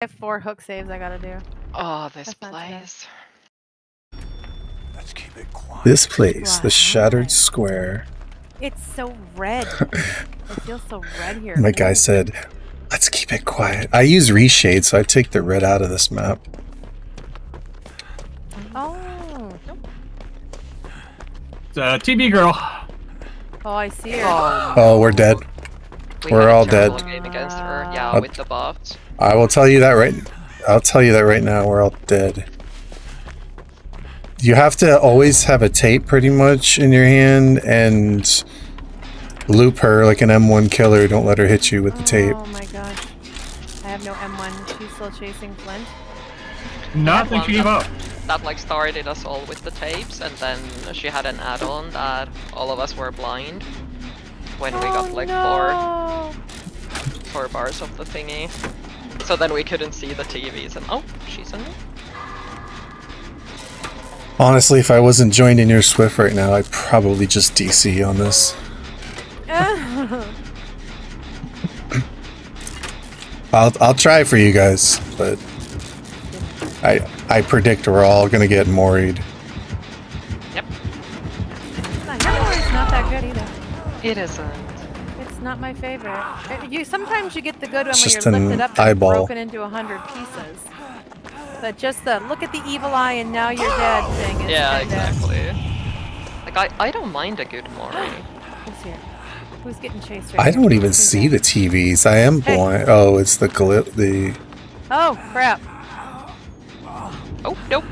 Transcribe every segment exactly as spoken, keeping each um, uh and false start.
I have four hook saves I gotta do. Oh, this That's place. Let's keep it quiet. This place, wow. the Shattered okay. Square. It's so red. It feels so red here. My guy said, let's keep it quiet. I use Reshade, so I take the red out of this map. Oh. It's a T B girl. Oh, I see her. Oh, oh we're dead. We we're all dead. Game against her. Yeah, I'll, with the buffs. I will tell you that right. I'll tell you that right now. We're all dead. You have to always have a tape pretty much in your hand and loop her like an M one killer. Don't let her hit you with the tape. Oh my god. I have no M one. She's still chasing Flint. Not that she gave up. That like started us all with the tapes, and then she had an add-on that all of us were blind when oh we got like no. four four bars of the thingy. So then we couldn't see the T Vs and oh, she's in there. Honestly, if I wasn't joined in your Swift right now, I'd probably just D C on this. I'll I'll try for you guys, but I I predict we're all gonna get moried. Yep. Not that good either. It isn't. It's not my favorite. It, you sometimes you get the good one it's where you're lifted up eyeball. and broken into a hundred pieces. But just the look at the evil eye and now you're dead thing is yeah, exactly. Dead. Like, I, I don't mind a good mori. Who's here? Who's getting chased right I don't even see the T Vs. I am hey. blind. Oh, it's the glit. The... Oh, crap. Oh, nope.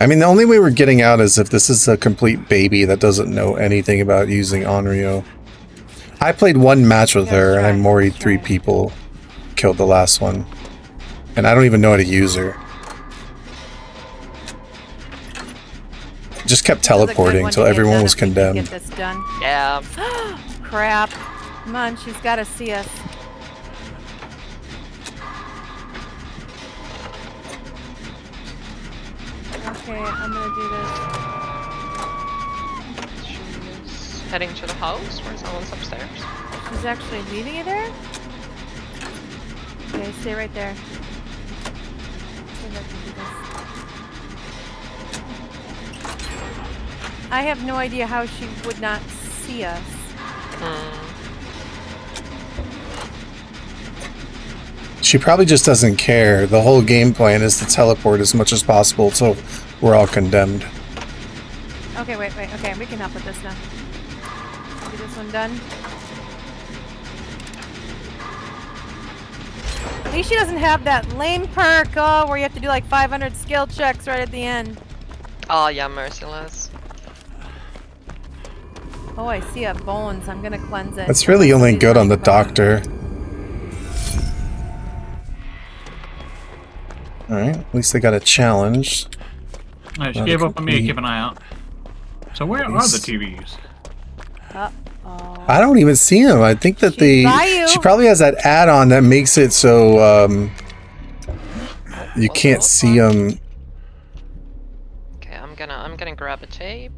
I mean, the only way we're getting out is if this is a complete baby that doesn't know anything about using Onryo. I played one match with yeah, her, and I moried three people, killed the last one, and I don't even know how to use her. Just kept teleporting until everyone was condemned. Get this done. Yeah. Crap. Come on, she's got to see us. Okay, I'm going to do this. Heading to the house where someone's upstairs. She's actually leaving you there? Okay, stay right there. I have no idea how she would not see us. Mm. She probably just doesn't care. The whole game plan is to teleport as much as possible, so we're all condemned. Okay, wait, wait, okay, we can help with this now. Get this one done. At least she doesn't have that lame perk, oh, where you have to do like five hundred skill checks right at the end. Oh yeah, Merciless. Oh, I see a bones. I'm gonna cleanse it. It's really only good on the doctor. Alright, at least they got a challenge. Alright, she gave up on me, keep an eye out. So where are the T Vs? Uh-oh. I don't even see him. I think that she the she probably has that add-on that makes it so um, you can't oh, see him. Okay, I'm gonna I'm gonna grab a tape.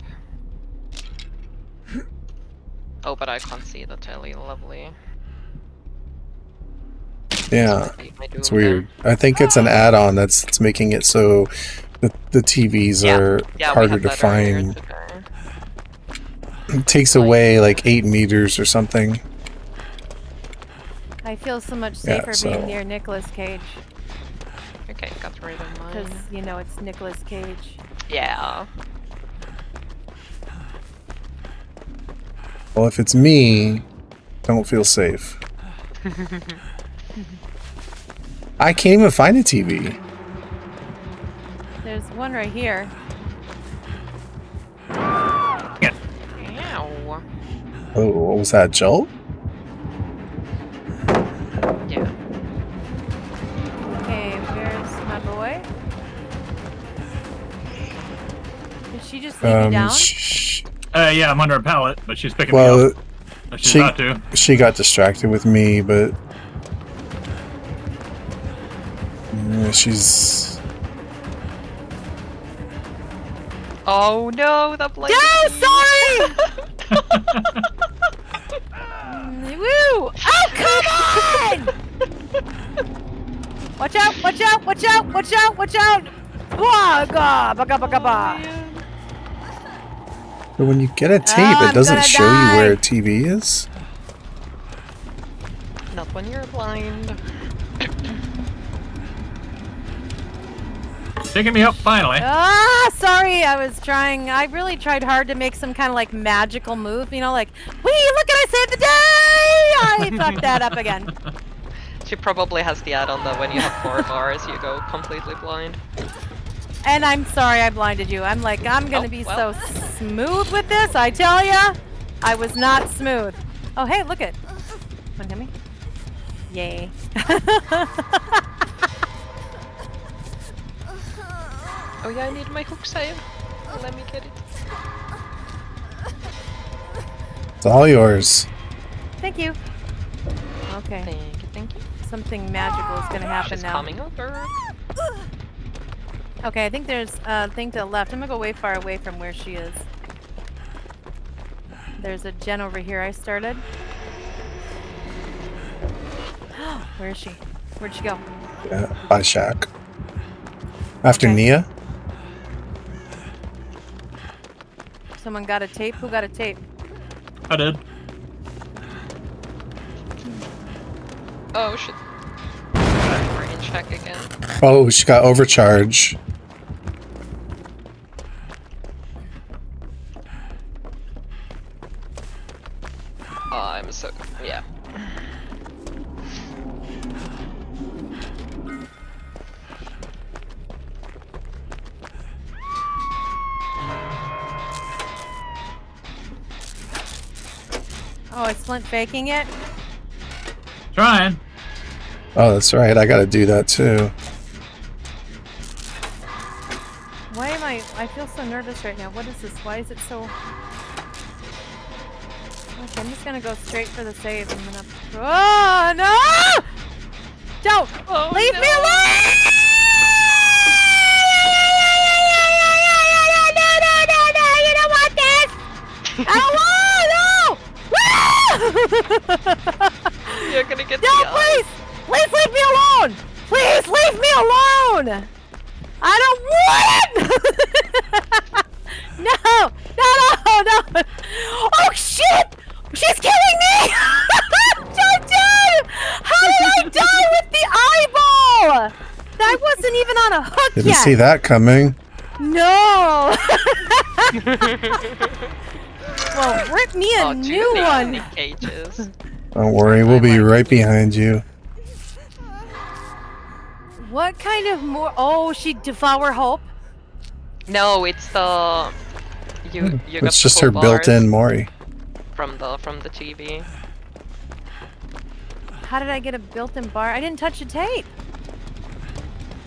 Oh, but I can't see the telly. Lovely. Yeah, it's weird. There. I think it's an add-on that's, that's making it so the the T Vs yeah. are yeah, harder to find. It takes away like eight meters or something. I feel so much safer yeah, so. being near Nicolas Cage. Okay, got rid of mine. Because you know it's Nicolas Cage. Yeah. Well, if it's me, don't feel safe. I can't even find a T V. There's one right here. Oh, what was that, Joel? Yeah. Okay, where's my boy? Did she just leave um, you down? Sh uh, yeah, I'm under a pallet, but she's picking well, me up. Well, she, about to. she got distracted with me, but... Yeah, she's... Oh no, the blade! No, sorry! Watch out! Watch out! Watch out! Watch out! Baga, baga, baga, baga. But when you get a tape, oh, it doesn't show die. you where a T V is. Not when you're blind. Picking me up finally. Ah, sorry, I was trying. I really tried hard to make some kind of like magical move, you know, like, wee, look at I saved the day! I fucked that up again. She probably has the add-on that when you have four bars, you go completely blind. And I'm sorry I blinded you. I'm like, I'm gonna oh, be well. so smooth with this, I tell ya. I was not smooth. Oh, hey, look it. One to me. Yay. Oh yeah, I need my hook save. Let me get it. It's all yours. Thank you. Okay. Thank you, thank you. Something magical is gonna happen She's now. Coming over. Okay, I think there's a thing to the left. I'm gonna go way far away from where she is. There's a gen over here I started. Where is she? Where'd she go? Yeah, by Shaq. After okay. Nia. Someone got a tape? Who got a tape? I did. Oh shit. We're in check again. Oh, she got overcharge. Oh, I'm so yeah. Oh, is Flint faking it? Trying. Oh, that's right. I gotta do that too. Why am I? I feel so nervous right now. What is this? Why is it so? Okay, I'm just gonna go straight for the save. I'm gonna. Oh no! Don't oh, leave no. me alone! You're gonna get. No, please, please leave me alone. Please leave me alone. I don't want it. No, no, no, no. Oh shit! She's killing me. How did I die with the eyeball? That wasn't even on a hook Didn't yet. Didn't see that coming. No. Well, rip me a oh, new one! Cages. Don't worry, we'll be right behind you. What kind of more? Oh, she devour hope? No, it's the. You, you it's just her built-in Mori. From the from the T V. How did I get a built-in bar? I didn't touch a tape.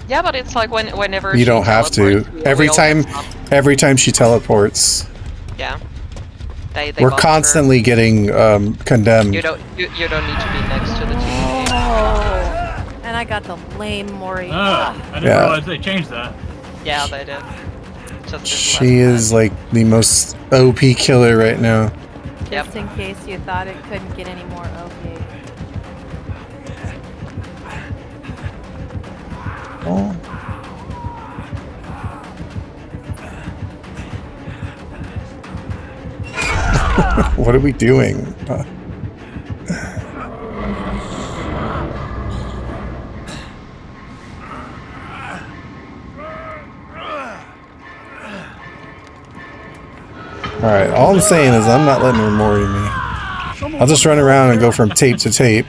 Yeah, but it's like when whenever you she don't have to. Every time, every time she teleports. Yeah. They, they We're constantly her. getting um, condemned. You don't, you, you don't need to be next to the T V. Oh. And I got the lame Mori. Oh, I didn't yeah. realize they changed that. Yeah, they did. Just she is time. like the most O P killer right now. Just yep. in case you thought it couldn't get any more O P. Oh. What are we doing? Uh, Alright, all I'm saying is I'm not letting her Mori me. I'll just run around and go from tape to tape.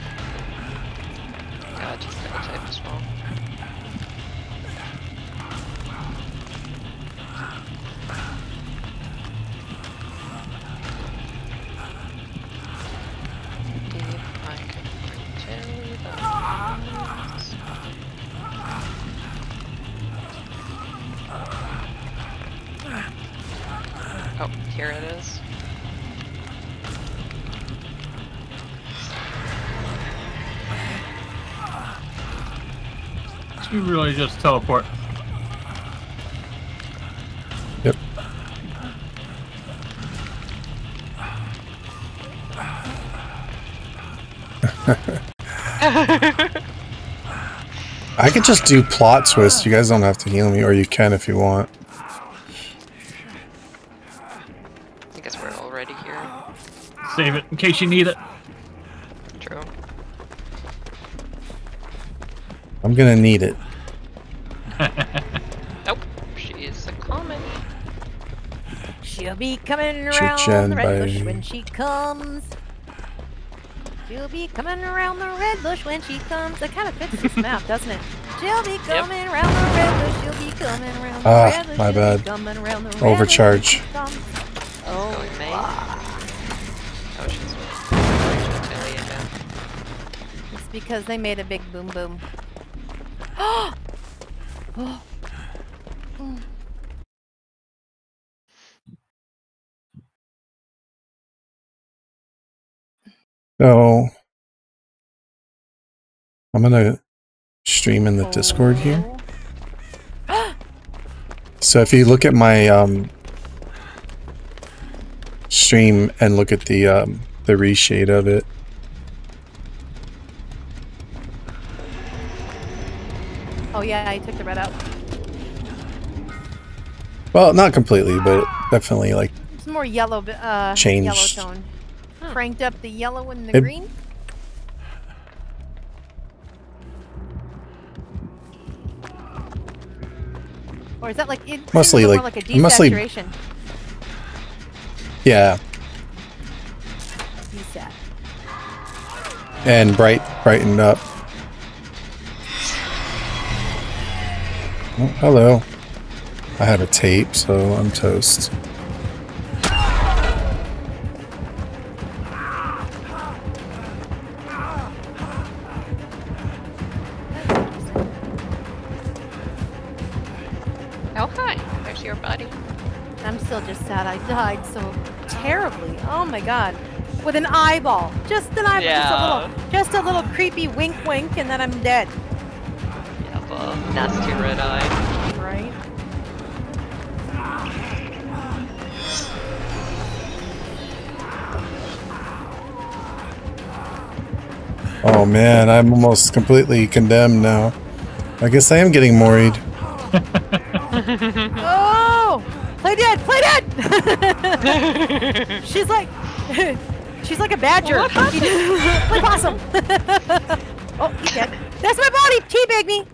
You really just teleport. Yep. I could just do plot twist. You guys don't have to heal me, or you can if you want. I guess we're already here. Save it in case you need it. True. I'm gonna need it. Nope, she is a comet. She'll be coming around the red bush when she comes. She'll be coming around the red bush when she comes. That kind of fits this map, doesn't it? She'll be coming yep. around the red bush. She'll be coming around the ah, red bush. Ah, my bad. Red Overcharge. Red bush. Oh, man. Oh, she's really... It's because they made a big boom boom. Oh! Oh. Mm. So, I'm going to stream in the Discord here. So if you look at my um, stream and look at the, um, the reshade of it. Oh yeah, I took the red out. Well, not completely, but definitely like... It's more yellow, uh, changed. Yellow tone. Cranked up the yellow and the it, green. Or is that like it, mostly like, like a desaturation? Mostly, yeah. Desat. And bright, brightened up. Oh, hello. I have a tape, so I'm toast. Died so terribly. Oh my god. With an eyeball. Just an eyeball. Yeah. Just, a little, just a little creepy wink wink and then I'm dead. Yeah, well, nasty red eye. Right? Oh man, I'm almost completely condemned now. I guess I am getting moried. Oh! Play dead! Play dead! She's like... She's like a badger. She just, play possum! Oh, he's dead. That's my body! Teabag me!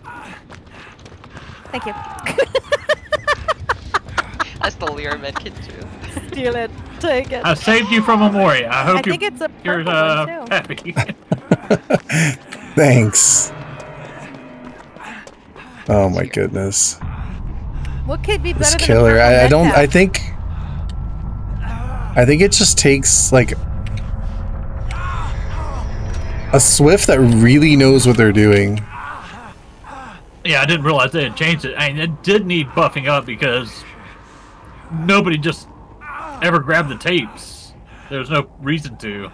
Thank you. I stole your medkit too. Steal it. Take it. I saved you from Amori. I hope I think you're, it's a you're uh, happy. Thanks. Oh my goodness. What could be better than killer? I, I don't. Hat? I think. I think it just takes like a Swift that really knows what they're doing. Yeah, I didn't realize they had changed it. I mean, it did need buffing up because nobody just ever grabbed the tapes. There was no reason to.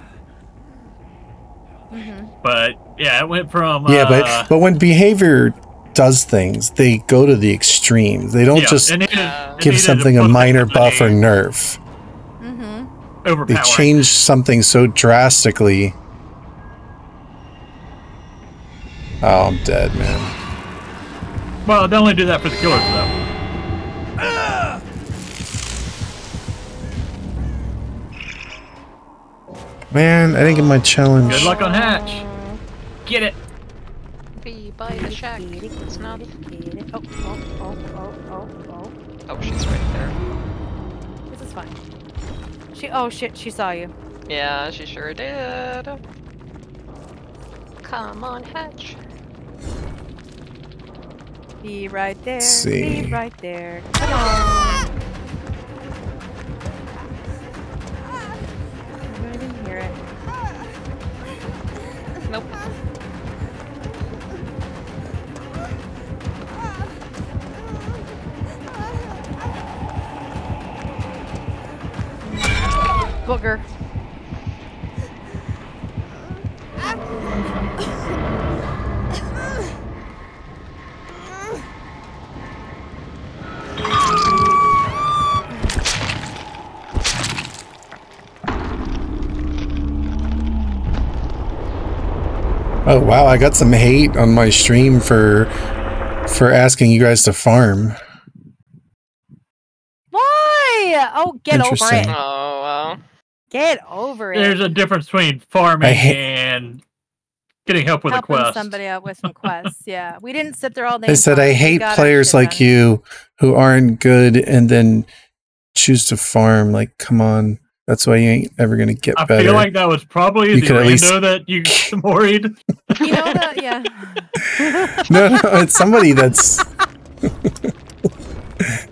Mm-hmm. But yeah, it went from yeah, uh, but but when behavior does things, they go to the extremes. They don't yeah, just needed, give something a minor buff or nerf. Mm-hmm. They change something so drastically. Oh, I'm dead, man. Well, they only do that for the killers, though. Man, I didn't get my challenge. Good luck on Hatch. Get it. By the shack. It's not. Oh, oh, oh, oh, oh, oh. Oh, she's right there. This is fine. She. Oh shit, she saw you. Yeah, she sure did. Come on, Hatch. Be right there. See. Be right there. Come on. I didn't hear it. Nope. Booger. Oh wow, I got some hate on my stream for for asking you guys to farm. Why? Oh, get over it. Oh well. Get over it. There's a difference between farming and getting help with Helping a quest. Somebody out with some quests. Yeah, we didn't sit there all day. They said I hate players like done. you who aren't good and then choose to farm. Like, come on. That's why you ain't ever gonna get I better. I feel like that was probably you the window least... that you worried. You know that, yeah. no, no, it's somebody that's.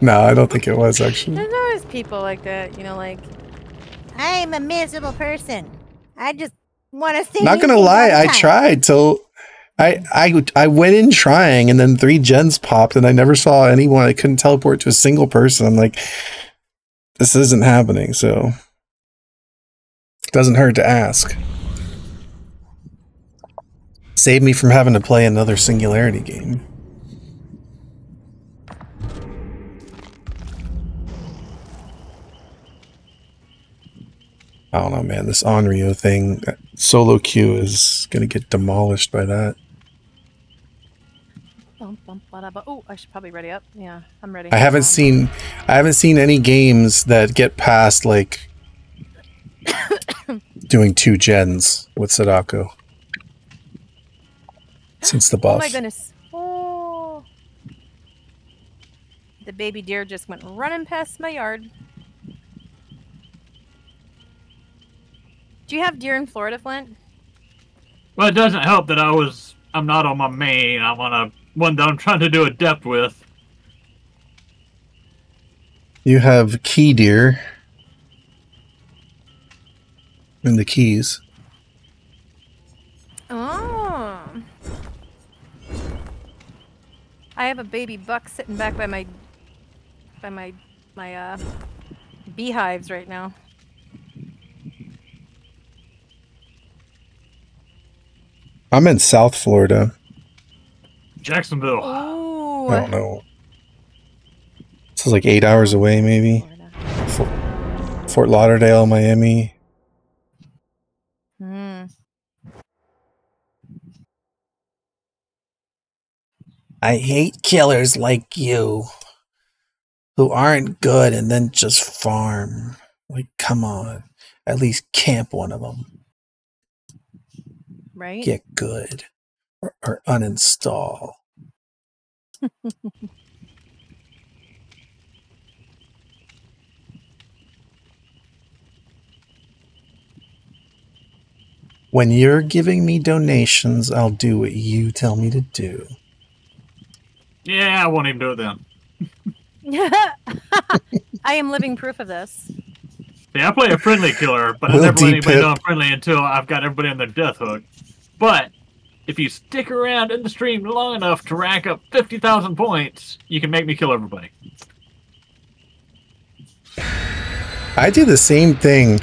No, I don't think it was actually. There's always people like that, you know, like I'm a miserable person. I just want to see. Not gonna lie, I tried till I I I went in trying, and then three gens popped, and I never saw anyone. I couldn't teleport to a single person. I'm like, this isn't happening, so. Doesn't hurt to ask. Save me from having to play another Singularity game. I don't know, man. This Onryo thing, that solo queue is gonna get demolished by that. Oh, I should probably ready up. Yeah, I'm ready. I haven't seen, I haven't seen any games that get past like. Doing two gens with Sadako since the buff. Oh my goodness! Oh, the baby deer just went running past my yard. Do you have deer in Florida, Flint? Well, it doesn't help that I was I'm not on my main. I'm on a one that I'm trying to do a depth with. You have key deer. In the keys. Oh. I have a baby buck sitting back by my by my my uh beehives right now. I'm in South Florida. Jacksonville. Oh. I don't know. This is like eight hours away maybe. Fort, Fort Lauderdale, Miami. I hate killers like you who aren't good and then just farm. Like, come on. At least camp one of them. Right? Get good. Or, or uninstall. When you're giving me donations, I'll do what you tell me to do. Yeah, I won't even do it then. I am living proof of this. Yeah, I play a friendly killer, but we'll I never let anybody know I'm friendly until I've got everybody on their death hook. But if you stick around in the stream long enough to rack up fifty thousand points, you can make me kill everybody. I do the same thing.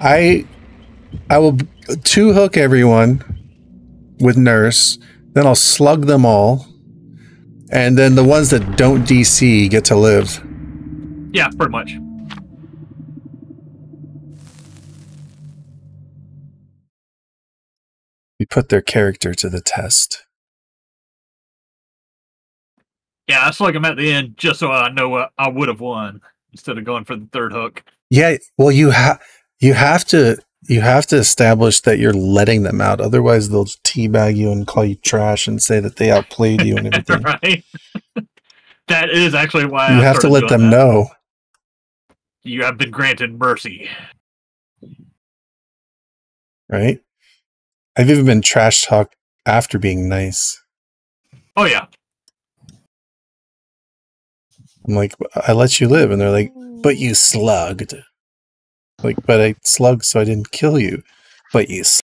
I, I will two-hook everyone with Nurse, then I'll slug them all. And then the ones that don't D C get to live. Yeah, pretty much. We put their character to the test. Yeah, I slug them at the end just so I know what I would have won instead of going for the third hook. Yeah, well, you have you have to you have to establish that you're letting them out. Otherwise, they'll just teabag you and call you trash and say that they outplayed you and everything. Right? That is actually why you I have to let them that. know. You have been granted mercy. Right? I've even been trash talked after being nice. Oh, yeah. I'm like, I let you live. And they're like, but you slugged. Like, but I slugged, so I didn't kill you. But you slugged.